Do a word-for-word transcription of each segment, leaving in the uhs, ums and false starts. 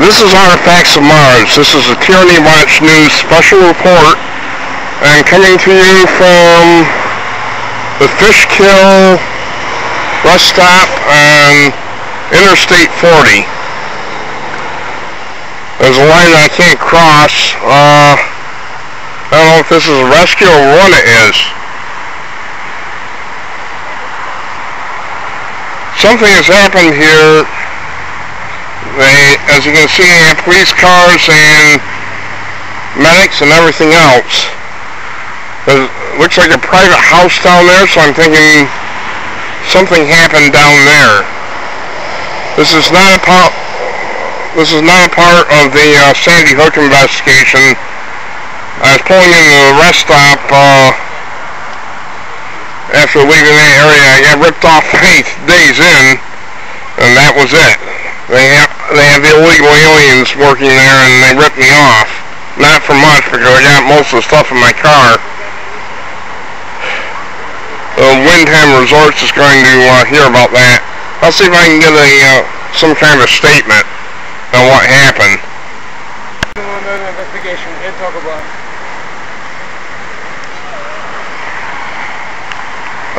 This is Artifacts of Mars. This is a Tyranny Watch News special report. I'm coming to you from the Fishkill bus stop on Interstate forty. There's a line I can't cross. Uh, I don't know if this is a rescue or what it is. Something has happened here. They, as you can see, they have police cars and medics and everything else. It looks like a private house down there, so I'm thinking something happened down there. This is not a part. This is not a part of the uh, Sandy Hook investigation. I was pulling into the rest stop uh, after leaving that area. I got ripped off eight days in, and that was it. They have. They have the illegal aliens working there, and they ripped me off. Not for much, because I got most of the stuff in my car. The Windham Resorts is going to uh, hear about that. I'll see if I can get a uh, some kind of a statement on what happened. Doing an investigation. Can't talk about.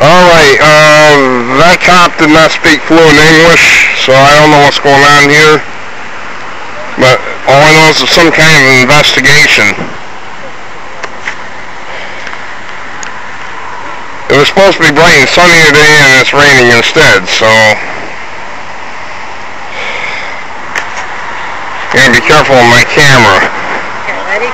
All right. Uh, that cop did not speak fluent English. So I don't know what's going on here, but all I know is it's some kind of investigation. It was supposed to be bright and sunny today, and it's raining instead, so gotta be careful with my camera. Ready?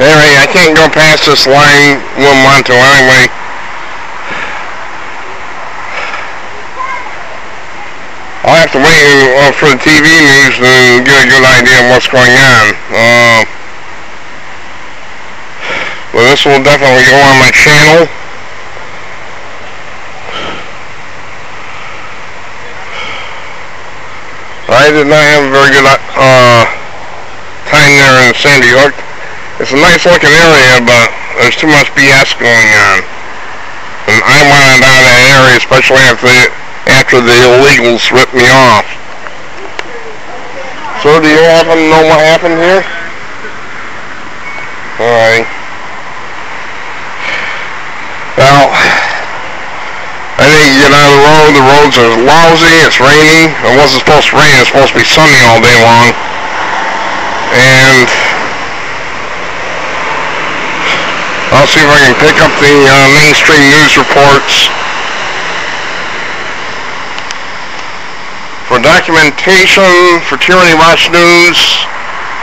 Anyway, I can't go past this line, wouldn't want to anyway. I'll have to wait uh, for the T V news to get a good idea of what's going on. Uh, well, this will definitely go on my channel. I did not have a very good uh, time there in Sandy Hook. It's a nice looking area, but there's too much B S going on. And I wanted out of that area, especially after the, after the illegals ripped me off. So do you happen to know what happened here? Alright. Well, I need to get out of the road. The roads are lousy, it's raining. It wasn't supposed to rain, it's supposed to be sunny all day long. And I'll see if I can pick up the uh, mainstream news reports for documentation for Tyranny Watch News.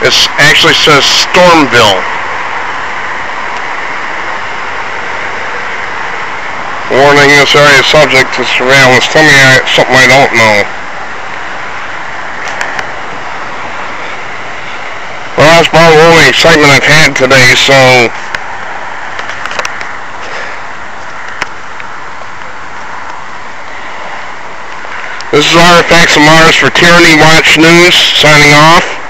It actually says Stormville. Warning: this area is subject to surveillance. Tell me I, something I don't know. Well, that's about the only excitement I've had today. So. This is Artifacts of Mars for Tyranny Watch News, signing off.